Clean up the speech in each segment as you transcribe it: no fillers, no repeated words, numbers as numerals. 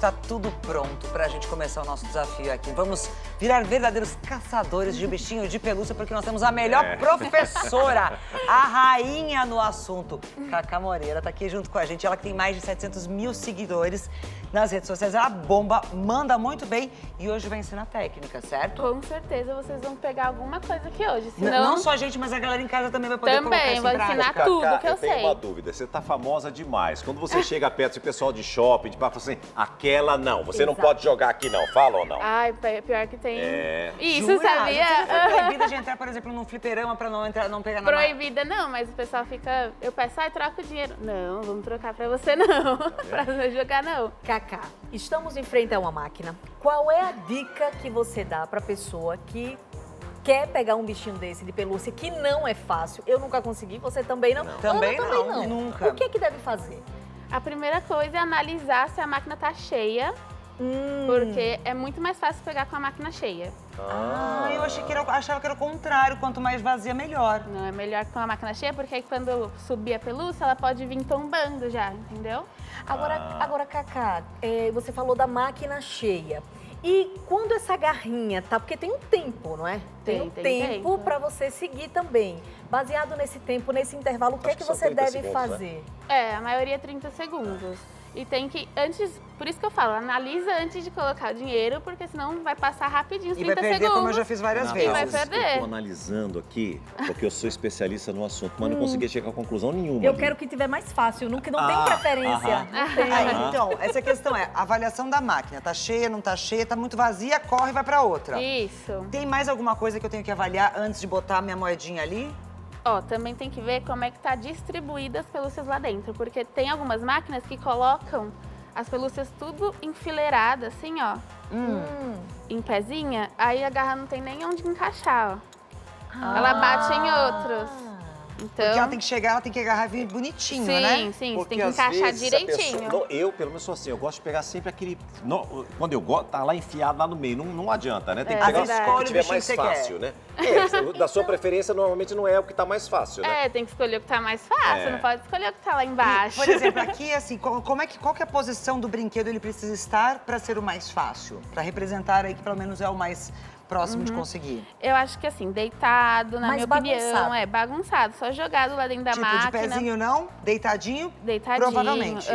Está tudo pronto para a gente começar o nosso desafio aqui. Vamos virar verdadeiros caçadores de bichinho de pelúcia, porque nós temos a melhor professora, a rainha no assunto. Kaká Moreira está aqui junto com a gente. Ela que tem mais de 700 mil seguidores nas redes sociais. Ela bomba, manda muito bem e hoje vai ensinar técnica, certo? Com certeza vocês vão pegar alguma coisa aqui hoje. Senão... Não só a gente, mas a galera em casa também vai poder colocar isso em prática. Também, vou ensinar tudo, Kaká, que eu sei. Tenho uma dúvida, você tá famosa demais. Quando você chega perto do pessoal de shopping, de papo assim... Ela não, você não pode jogar aqui não, fala ou não? Ai, pior que tem. Isso, jura? Sabia? Você proibida de entrar, por exemplo, num fliperama pra não, não pegar nada. Proibida não, mas o pessoal fica, eu peço, ai, troca o dinheiro. Não, vamos trocar pra você não, pra não jogar não. Kaká, estamos em frente a uma máquina. Qual é a dica que você dá pra pessoa que quer pegar um bichinho desse de pelúcia, que não é fácil? Eu nunca consegui, você também não? Também não. O que é que deve fazer? A primeira coisa é analisar se a máquina tá cheia, porque é muito mais fácil pegar com a máquina cheia. Ah, eu achei que era, achava que era o contrário, quanto mais vazia, melhor. Não, é melhor com a máquina cheia, porque aí quando subir a pelúcia, ela pode vir tombando já, entendeu? Agora Kaká, você falou da máquina cheia. E quando essa garrinha tá... Porque tem um tempo, não é? Tem um tempo pra você seguir também. Baseado nesse tempo, nesse intervalo, o que é que você deve fazer? Né? A maioria é 30 segundos. E tem que, antes... Por isso que eu falo, analisa antes de colocar o dinheiro, porque senão vai passar rapidinho os 30 segundos. E vai perder, como eu já fiz várias vezes. Vai perder. Eu tô analisando aqui, porque eu sou especialista no assunto, mas não consegui chegar a conclusão nenhuma. Eu quero que tiver mais fácil, não, que não tem preferência. Então, essa questão é, avaliação da máquina, tá cheia, não tá cheia, tá muito vazia, corre, vai pra outra. Isso. Tem mais alguma coisa que eu tenho que avaliar antes de botar a minha moedinha ali? Ó, também tem que ver como é que tá distribuídas as pelúcias lá dentro, porque tem algumas máquinas que colocam as pelúcias tudo enfileirada, assim, ó, em pezinha, aí a garra não tem nem onde encaixar, ó. Ela bate em outros. Então... Porque ela tem que chegar, ela tem que agarrar bonitinho, né? Sim, sim, você tem que encaixar direitinho. Pessoa, eu, pelo menos, sou assim, eu gosto de pegar sempre aquele... quando eu gosto, tá lá enfiado lá no meio, não adianta, né? Tem que pegar o que tiver mais fácil, né? Da sua preferência, normalmente, não é o que tá mais fácil, né? Tem que escolher o que tá mais fácil, não pode escolher o que tá lá embaixo. E, por exemplo, aqui, assim, qual que é a posição do brinquedo ele precisa estar pra ser o mais fácil? Pra representar aí que, pelo menos, é o mais... próximo de conseguir. Eu acho que assim, deitado, na minha opinião, bagunçado, só jogado lá dentro da máquina. Tipo, de pezinho não, deitadinho? Deitadinho, provavelmente.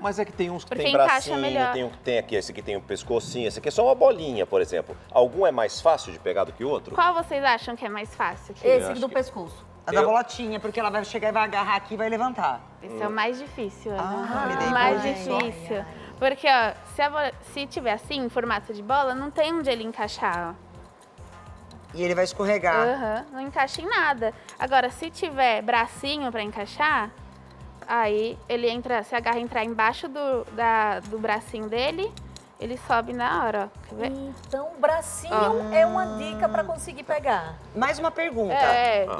Mas é que tem uns que tem bracinho, tem um que tem aqui, esse aqui tem um pescocinho, esse aqui é só uma bolinha, por exemplo. Algum é mais fácil de pegar do que o outro? Qual vocês acham que é mais fácil? Esse do pescoço. A da bolotinha, porque ela vai chegar e vai agarrar aqui e vai levantar. Esse é o mais difícil, Ana. Mais difícil. Porque, ó, se tiver assim, em formato de bola, não tem onde ele encaixar, ó. E ele vai escorregar. Não encaixa em nada. Agora, se tiver bracinho pra encaixar, aí ele entra, se a garra entrar embaixo do bracinho dele, ele sobe na hora, ó. Quer ver? Então, o bracinho é uma dica pra conseguir pegar. Mais uma pergunta.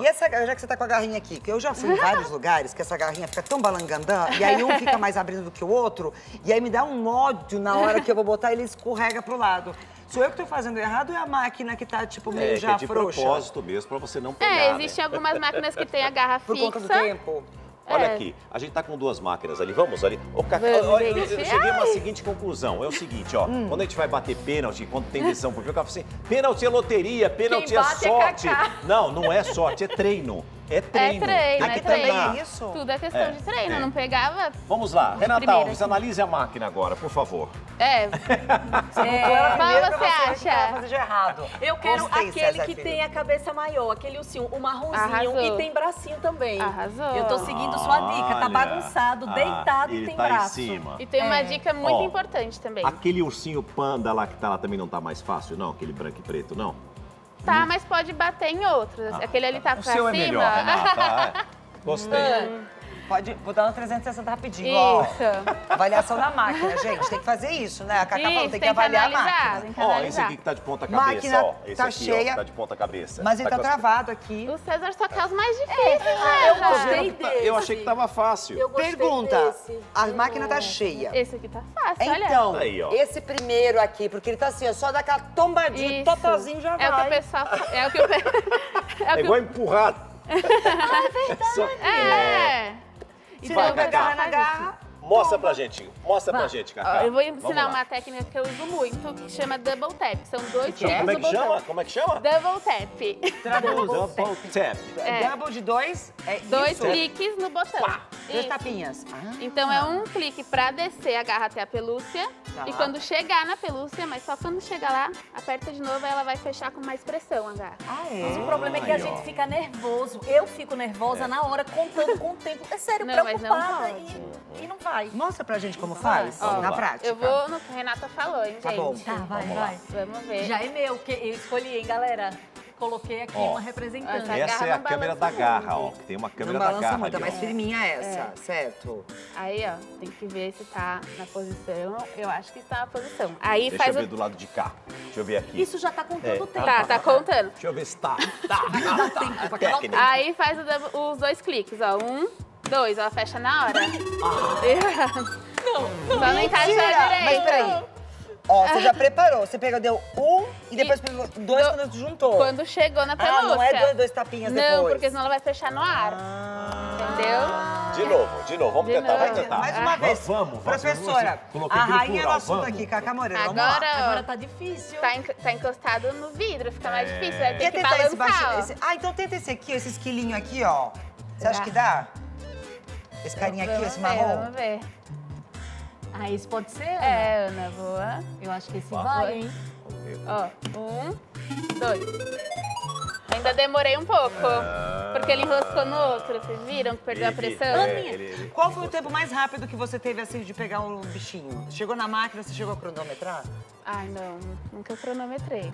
E essa, já que você tá com a garrinha aqui, que eu já fui em vários lugares que essa garrinha fica tão balangandã, e aí um fica mais abrindo do que o outro, e aí me dá um ódio na hora que eu vou botar, ele escorrega pro lado. Sou eu que tô fazendo errado ou é a máquina que tá, tipo, meio já frouxa? É, de propósito mesmo, pra você não pegar, existem algumas máquinas que tem a garra fixa. Por conta do tempo. Olha aqui, a gente tá com duas máquinas ali, vamos ali. Eu cheguei a uma seguinte conclusão, é o seguinte, ó. Quando a gente vai bater pênalti, quando tem decisão pro jogo, eu falo assim, pênalti é loteria, pênalti é sorte. Não, não é sorte, é treino. É treino. É treino. Isso. Tudo é questão de treino, não pegava... Vamos lá, Renata Alves, analise a máquina agora, por favor. Qual você acha? De errado. Eu quero aquele que tem a cabeça maior, aquele ursinho, o marronzinho. Arrasou. E tem bracinho também. Arrasou. Eu tô seguindo sua dica, tá bagunçado, deitado e tem braço. Em cima. E tem uma dica muito importante também. Aquele ursinho panda lá que tá lá também não tá mais fácil, não? Aquele branco e preto, não? Tá, mas pode bater em outros. Aquele ali tá pra cima. O seu é melhor, Renata. Gostei. Vou dar um 360 rapidinho. Isso. Avaliação da máquina, gente. Tem que fazer isso, né? A Kaká falou, tem que avaliar a máquina. Ó, esse aqui que tá de ponta cabeça, ó. Esse tá aqui, cheia, ó, tá de ponta cabeça. Mas ele tá travado aqui. O César só quer os mais difíceis, né? Eu gostei desse. Eu achei que tava fácil. Eu gostei. Pergunta, a máquina tá cheia. Esse aqui tá fácil, olha. Então, aí, ó, esse primeiro aqui, porque ele tá assim, ó, só dá aquela tombadinha, totalzinho já vai. É o que o pessoal... É igual empurrar. É verdade. Você vai pegar na garra. Mostra pra gente, Kaká. Eu vou ensinar uma técnica que eu uso muito, que chama double tap. São dois pés do botão. Como é que chama? Double tap. Double tap. Double de dois, é dois cliques no botão. Dois tapinhas. Então é um clique pra descer a garra até a pelúcia. E quando chegar na pelúcia, mas só quando chegar lá, aperta de novo e ela vai fechar com mais pressão a garra. Ah, é? Mas o problema é que a gente fica nervoso. Eu fico nervosa na hora, contando com o tempo. É sério, preocupada e não vai. Mostra pra gente como faz, na prática. Eu vou no que a Renata falou, hein, gente? Tá bom. Tá, vai. Vamos ver. Já é meu, que eu escolhi, hein, galera? Coloquei aqui uma representante. Essa é a câmera da garra, ó. Tem uma câmera da garra ali. Tá mais firminha essa, certo? Aí, ó, tem que ver se tá na posição. Eu acho que está na posição. Aí faz. Deixa eu ver do lado de cá. Deixa eu ver aqui. Isso já tá contando o tempo. Tá contando. Deixa eu ver se tá. Tá. Aí faz os dois cliques, ó. Dois, ela fecha na hora. Não. Só não encaixa direito. Mas peraí. Ó, você já preparou. Você deu e depois pegou dois quando juntou. Quando chegou na pelúcia. Não é dois tapinhas depois. Não, porque senão ela vai fechar no ar. Entendeu? De novo. Vamos tentar, vai tentar. Mais uma vez. Vamos. Professora, a rainha do assunto aqui, Kaká Moreira. Agora tá difícil. Tá encostado no vidro, fica mais difícil. Vai ter que balançar. Ah, então tenta esse aqui, esse esquilinho aqui, ó. Você acha que dá? Esse carinha aqui, esse marrom. Vamos ver. Ah, esse pode ser, Ana? É, Ana, boa. Eu acho que esse vai, hein? Ó, 1, 2. Ainda demorei um pouco, porque ele enroscou no outro. Vocês viram que perdeu a pressão? Qual foi o tempo mais rápido que você teve, assim, de pegar um bichinho? Chegou na máquina, você chegou a cronometrar? Ai, não. Nunca cronometrei.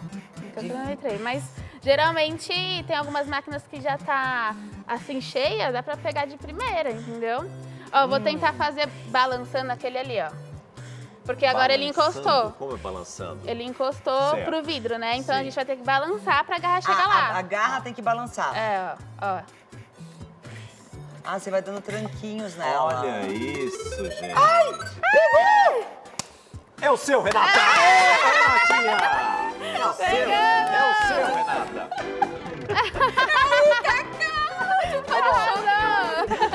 Mas, geralmente, tem algumas máquinas que já tá, assim, cheia. Dá pra pegar de primeira, entendeu? Ó, vou tentar fazer balançando aquele ali, ó. Porque agora ele encostou. Como é balançando? Ele encostou pro vidro, né? Então a gente vai ter que balançar pra garra chegar lá. A garra tem que balançar. É, ó. Ah, você vai dando tranquinhos nela. Olha isso, gente. Ai! Pegou! É o seu, Renata! É, Renatinha! É o seu! Renata!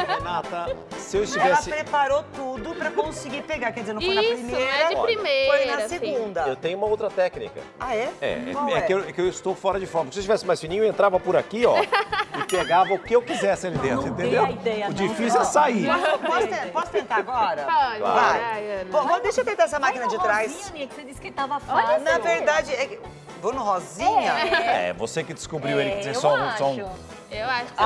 Renata, se eu estivesse... Ela preparou tudo pra conseguir pegar, quer dizer, não foi na primeira. Isso, não é de primeira. Foi na segunda. Eu tenho uma outra técnica. Ah, é? É que eu estou fora de forma. Se eu estivesse mais fininho, eu entrava por aqui, ó, e pegava o que eu quisesse ali dentro, entendeu? O difícil é sair. Posso tentar agora? Pode. Vai. Bom, deixa eu tentar essa máquina de trás. Rosinha, que você disse que tava fácil. Na verdade, vou no rosinha? É, você que descobriu ele que tinha só um... Eu acho que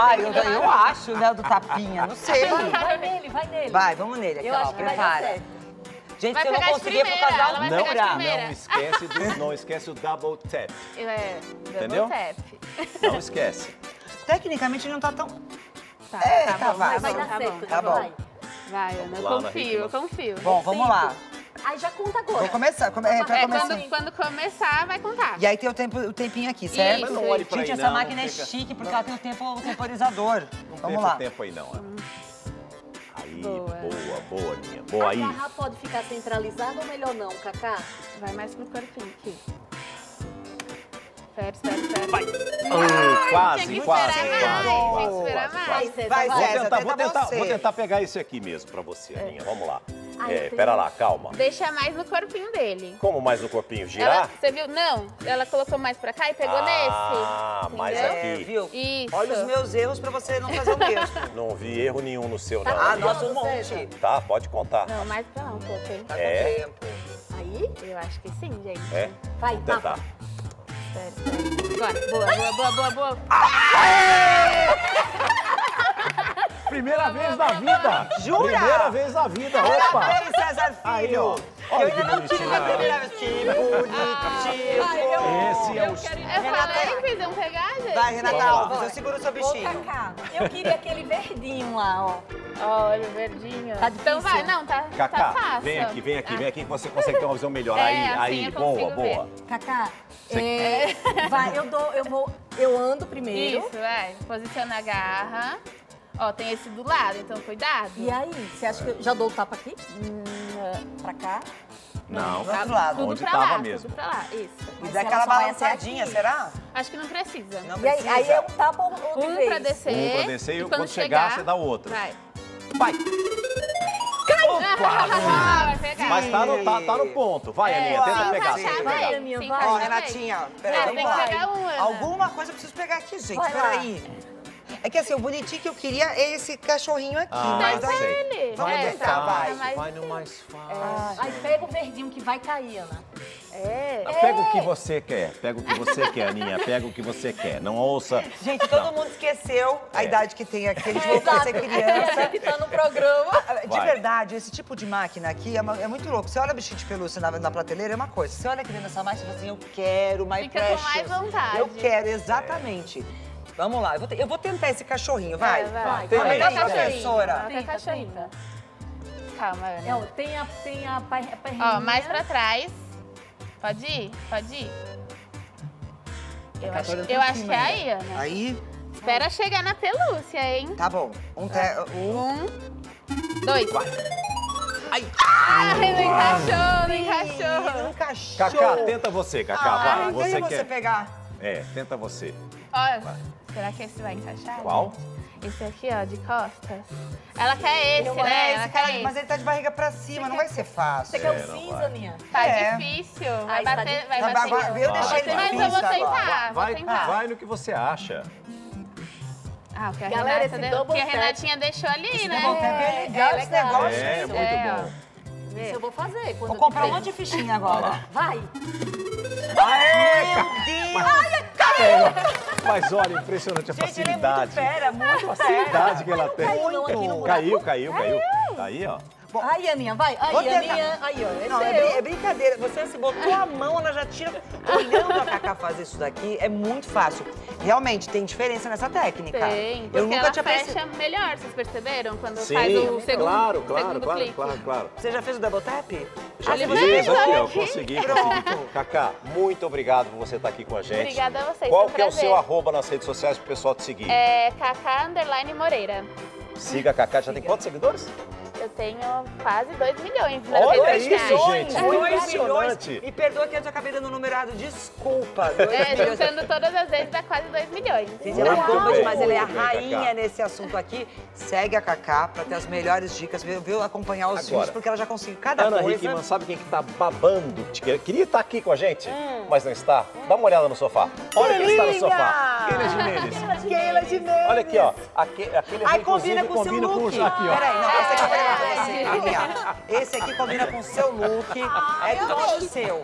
eu acho, né, do tapinha, não sei. Vai nele. Vai, vamos nele aqui, ó, prepara. Gente, se eu não conseguir, vou fazer ela não esquece o double tap. Entendeu? Não esquece. Tecnicamente não tá tão... Tá bom. Vai, Ana, eu confio. Bom, vamos lá. Aí já conta agora. Vou começar. Quando começar, vai contar. E aí tem o tempinho aqui, certo? Mas não olhe pra gente, essa máquina é chique, porque ela tem o temporizador. Vamos lá. Não tem tempo aí, não. Aí, boa, Aninha. Boa aí. A garra pode ficar centralizada ou melhor não, Kaká? Vai mais pro corpinho aqui. Espera. Vai! Quase. Tem que esperar mais. Vou tentar pegar isso aqui mesmo pra você, Aninha. Vamos lá. Pera lá, calma. Deixa mais no corpinho dele. Como mais no corpinho? Girar? Você viu? Não, ela colocou mais pra cá e pegou nesse. Ah, mais aqui. Viu? Isso. Olha os meus erros pra você não fazer o mesmo. Não vi erro nenhum no seu, não. Ah, nossa, um monte. Tá, pode contar. Não, mais pra lá um pouco, hein? Tá com tempo. Aí? Eu acho que sim, gente. Vai, tá. Tentar. Agora, boa. Primeira vez na vida! Jura? Primeira vez na vida, opa! Aí, ó. Eu ainda não tive a primeira vez. Que bonitinho! Esse é o estilo. Eu falei que vocês iam pegar, gente. Vai, Renata Alves, eu seguro o seu bichinho. Eu queria aquele verdinho lá, ó. Olha, o verdinho. Tá difícil. Então vai, não, tá fácil. Kaká, vem aqui, que você consegue ter uma visão melhor. Aí, boa. Kaká, vai, eu ando primeiro. Isso, vai. Posiciona a garra. Ó, tem esse do lado, então cuidado. E aí, você acha que eu já dou o tapa aqui? Pra cá? Não, pro outro lado. Onde tava mesmo. Tudo pra lá, isso. E dá aquela balançadinha, será? Acho que não precisa. E aí é um tapa ou um pra descer. Um pra descer e quando chegar, você dá o outro. Vai. Opa! quase. Mas tá no ponto. Vai, Aninha, tenta pegar. Ó, Renatinha, peraí. Alguma coisa eu preciso pegar aqui, gente. Peraí. É que assim, o bonitinho que eu queria é esse cachorrinho aqui. Ah, mas aí, ele. Vamos tentar, vai. Vai no mais fácil. Aí pega o verdinho que vai cair, Ana. Pega o que você quer. Pega o que você quer, Aninha. Pega o que você quer. Não ouça... Gente, todo mundo esqueceu a idade que tem aqui. Eles voltam a ser criança. É, que tá no programa. De verdade, esse tipo de máquina aqui é muito louco. Você olha o bichinho de pelúcia na prateleira, é uma coisa. Você olha a criança mais e fala assim, eu quero, my precious. Fica com mais vontade. Eu quero, exatamente. Vamos lá, eu vou tentar esse cachorrinho, vai. Vai. Vai, professora. Tem cachorrinho. Calma, Ana. Não, tem a perninha. Ó, mais pra trás. Pode ir? Pode ir. Eu acho que é aí, Ana. Aí? Espera chegar na pelúcia, hein? Tá bom. Um, dois. Vai. Ai. Ah, não encaixou. Kaká, tenta você, Kaká, vai. Tenta você pegar. É, tenta você. Ó. Será que esse vai encaixar? Qual? Esse aqui, ó, de costas. Ela quer esse, né? Ela quer esse. Mas ele tá de barriga pra cima, não vai ser fácil. Você quer o cinza, minha? Tá difícil. Vai bater. Eu deixei ele difícil. Mas eu vou tentar. Vai no que você acha. Ah, o que a Renatinha deixou ali, né? É legal esse negócio. É, muito bom. Isso eu vou fazer. Vou comprar um monte de fichinha agora. Vai! Aê! Meu Deus! Olha, caiu! Mas olha, impressionante a facilidade. Gente, ela é muito facilidade que ela tem. Caiu. Tá aí, ó. Bom, aí, Aninha, vai. Aí, Aninha. Aí, ó. Não, é brincadeira. Você se botou a mão, ela já tira. Olhando a Kaká fazer isso daqui, é muito fácil. Realmente, tem diferença nessa técnica. Tem. Eu nunca tinha pensado. Fecha melhor, vocês perceberam? Quando faz o segundo. Claro. Você já fez o double tap? Já consegui. Kaká, muito obrigado por você estar aqui com a gente. Obrigada a vocês. Qual que é o seu arroba nas redes sociais para o pessoal te seguir? É Kaká_Moreira. Siga a Kaká. Já tem quantos seguidores? Eu tenho quase 2 milhões. Olha isso, gente! 2 milhões! E perdoa que eu acabei dando um numerado, desculpa. Juntando todas as vezes, dá quase 2 milhões. Mas ela é a rainha nesse assunto aqui. Segue a Kaká para ter as melhores dicas, viu? Acompanhar os vídeos, porque ela já conseguiu cada coisa. Ana Hickmann, sabe quem que tá babando? Queria estar aqui com a gente, mas não está. Dá uma olhada no sofá. Olha quem está no sofá. Keila Gimenez. Olha aqui, ó. Aí combina com o seu look. Peraí, não vai ser que esse aqui combina com o seu look, é tudo seu.